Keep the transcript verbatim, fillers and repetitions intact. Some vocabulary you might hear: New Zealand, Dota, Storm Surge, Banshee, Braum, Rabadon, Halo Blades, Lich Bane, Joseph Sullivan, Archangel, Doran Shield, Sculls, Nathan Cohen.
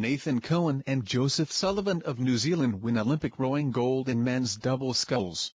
Nathan Cohen and Joseph Sullivan of New Zealand win Olympic rowing gold in men's double sculls.